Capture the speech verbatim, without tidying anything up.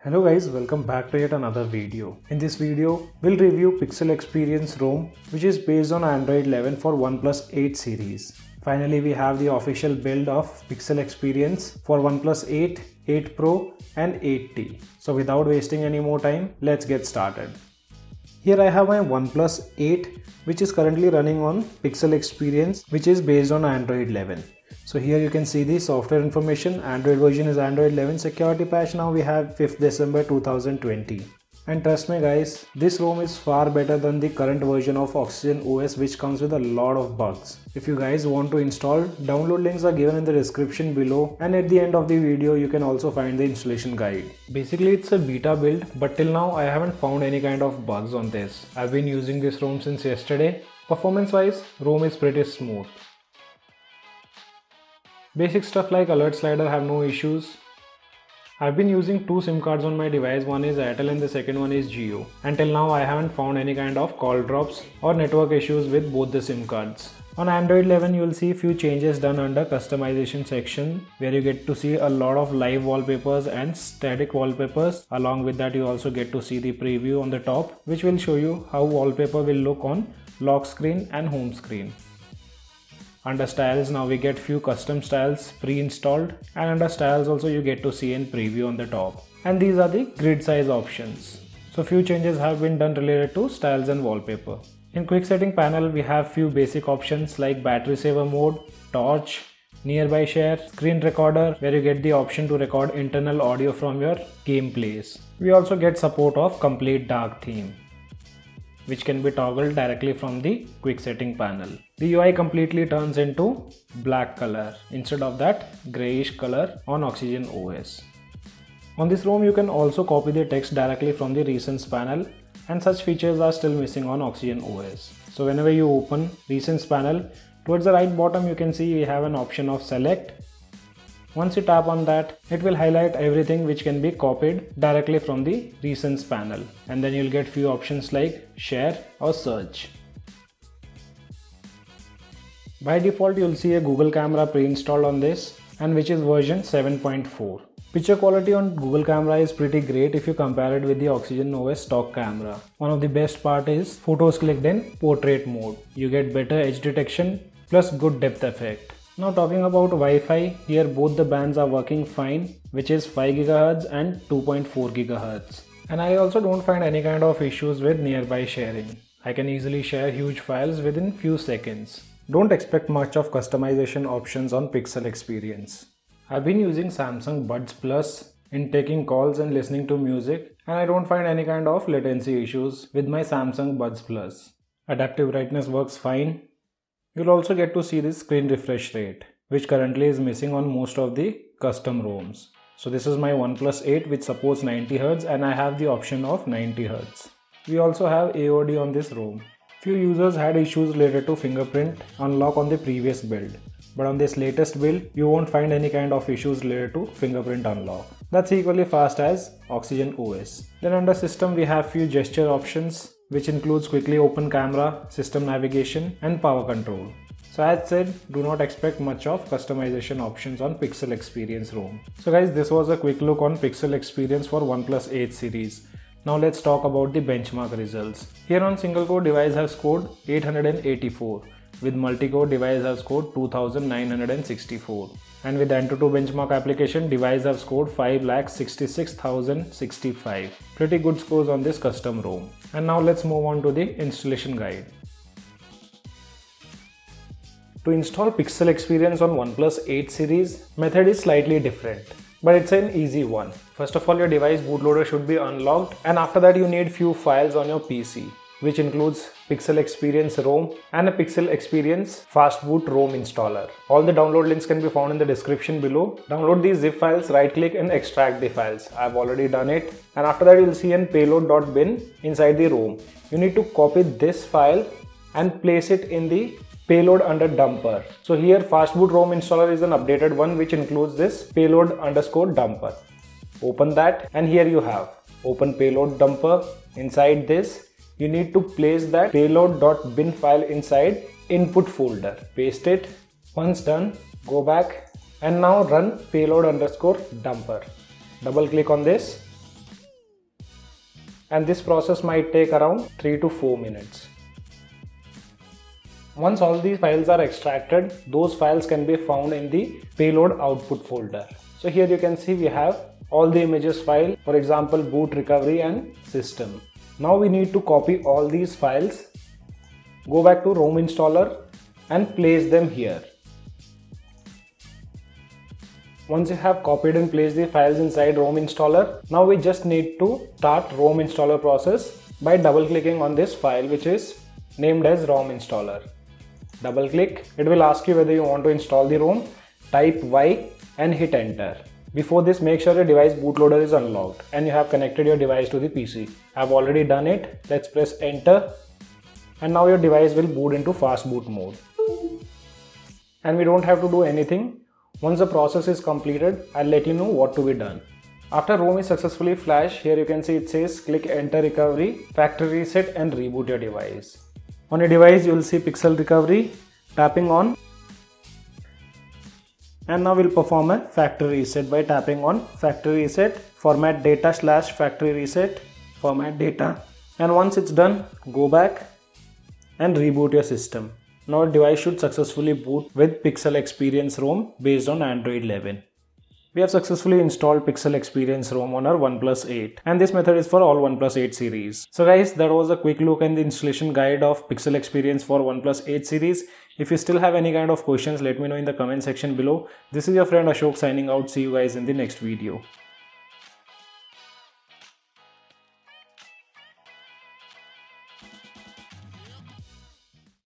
Hello guys, welcome back to yet another video. In this video, we'll review Pixel Experience ROM, which is based on Android eleven for OnePlus eight series. Finally, we have the official build of Pixel Experience for OnePlus eight, eight Pro and eight T. So without wasting any more time, let's get started. Here I have my OnePlus eight, which is currently running on Pixel Experience, which is based on Android eleven. So here you can see the software information. Android version is Android eleven. Security patch now we have fifth December two thousand twenty. And trust me guys, this ROM is far better than the current version of Oxygen O S, which comes with a lot of bugs. If you guys want to install, download links are given in the description below, and at the end of the video you can also find the installation guide. Basically it's a beta build, but till now I haven't found any kind of bugs on this. I've been using this ROM since yesterday. Performance wise, ROM is pretty smooth. Basic stuff like alert slider have no issues. I've been using two SIM cards on my device, one is Airtel and the second one is Jio. Until now I haven't found any kind of call drops or network issues with both the SIM cards. On Android eleven you will see few changes done under customization section, where you get to see a lot of live wallpapers and static wallpapers. Along with that you also get to see the preview on the top, which will show you how wallpaper will look on lock screen and home screen. Under styles now we get few custom styles pre-installed, and under styles also you get to see in preview on the top. And these are the grid size options. So few changes have been done related to styles and wallpaper. In quick setting panel we have few basic options like battery saver mode, torch, nearby share, screen recorder, where you get the option to record internal audio from your gameplays. We also get support of complete dark theme, which can be toggled directly from the quick setting panel. The U I completely turns into black color instead of that grayish color on Oxygen O S. On this ROM you can also copy the text directly from the recents panel, and such features are still missing on Oxygen O S. So whenever you open recents panel, towards the right bottom you can see we have an option of select. Once you tap on that, it will highlight everything which can be copied directly from the recents panel, and then you'll get few options like share or search. By default you'll see a Google Camera pre-installed on this, and which is version seven point four. Picture quality on Google Camera is pretty great if you compare it with the Oxygen O S stock camera. One of the best part is photos clicked in portrait mode. You get better edge detection plus good depth effect. Now talking about Wi-Fi, here both the bands are working fine, which is five gigahertz and two point four gigahertz. And I also don't find any kind of issues with nearby sharing. I can easily share huge files within few seconds. Don't expect much of customization options on Pixel Experience. I've been using Samsung Buds Plus in taking calls and listening to music, and I don't find any kind of latency issues with my Samsung Buds Plus. Adaptive brightness works fine. You'll also get to see the screen refresh rate, which currently is missing on most of the custom ROMs. So this is my OnePlus eight, which supports ninety hertz, and I have the option of ninety hertz. We also have A O D on this ROM. Few users had issues related to fingerprint unlock on the previous build, but on this latest build you won't find any kind of issues related to fingerprint unlock. That's equally fast as Oxygen O S. Then under system we have few gesture options, which includes quickly open camera, system navigation and power control. So as said, do not expect much of customization options on Pixel Experience ROM. So guys, this was a quick look on Pixel Experience for OnePlus eight series. Now let's talk about the benchmark results. Here on single core device have scored eight hundred eighty-four, with multi-core device have scored two thousand nine hundred sixty-four, and with Antutu benchmark application device have scored five lakh sixty-six thousand sixty-five. Pretty good scores on this custom ROM. And now let's move on to the installation guide. To install Pixel Experience on OnePlus eight series, method is slightly different, but it's an easy one. First of all, your device bootloader should be unlocked, and after that you need few files on your P C, which includes Pixel Experience ROM and a Pixel Experience Fastboot ROM installer. All the download links can be found in the description below. Download these zip files, right click and extract the files. I've already done it. And after that you'll see an payload dot bin inside the ROM. You need to copy this file and place it in the payload under dumper. So here Fastboot ROM installer is an updated one, which includes this payload underscore dumper. Open that, and here you have open payload dumper. Inside this you need to place that payload dot bin file inside input folder. Paste it Once done, go back and now run payload underscore dumper. Double click on this, and this process might take around three to four minutes. Once all these files are extracted, those files can be found in the payload output folder. So here you can see we have all the images file, for example boot, recovery and system. Now we need to copy all these files, go back to ROM installer and place them here. Once you have copied and placed the files inside ROM installer, now we just need to start ROM installer process by double clicking on this file which is named as ROM installer. Double click, it will ask you whether you want to install the ROM, type Y and hit enter. Before this, make sure your device bootloader is unlocked and you have connected your device to the P C. I've already done it, let's press enter and now your device will boot into fast boot mode. And we don't have to do anything. Once the process is completed, I'll let you know what to be done. After ROM is successfully flashed, here you can see it says click enter recovery, factory reset and reboot your device. On your device you will see Pixel recovery, tapping on, and now we'll perform a factory reset by tapping on factory reset, format data slash factory reset, format data, and once it's done, go back and reboot your system. Now your device should successfully boot with Pixel Experience ROM based on Android eleven. We have successfully installed Pixel Experience ROM on our OnePlus eight, and this method is for all OnePlus eight series. So guys, that was a quick look and the installation guide of Pixel Experience for OnePlus eight series. If you still have any kind of questions, let me know in the comment section below. This is your friend Ashok signing out. See you guys in the next video.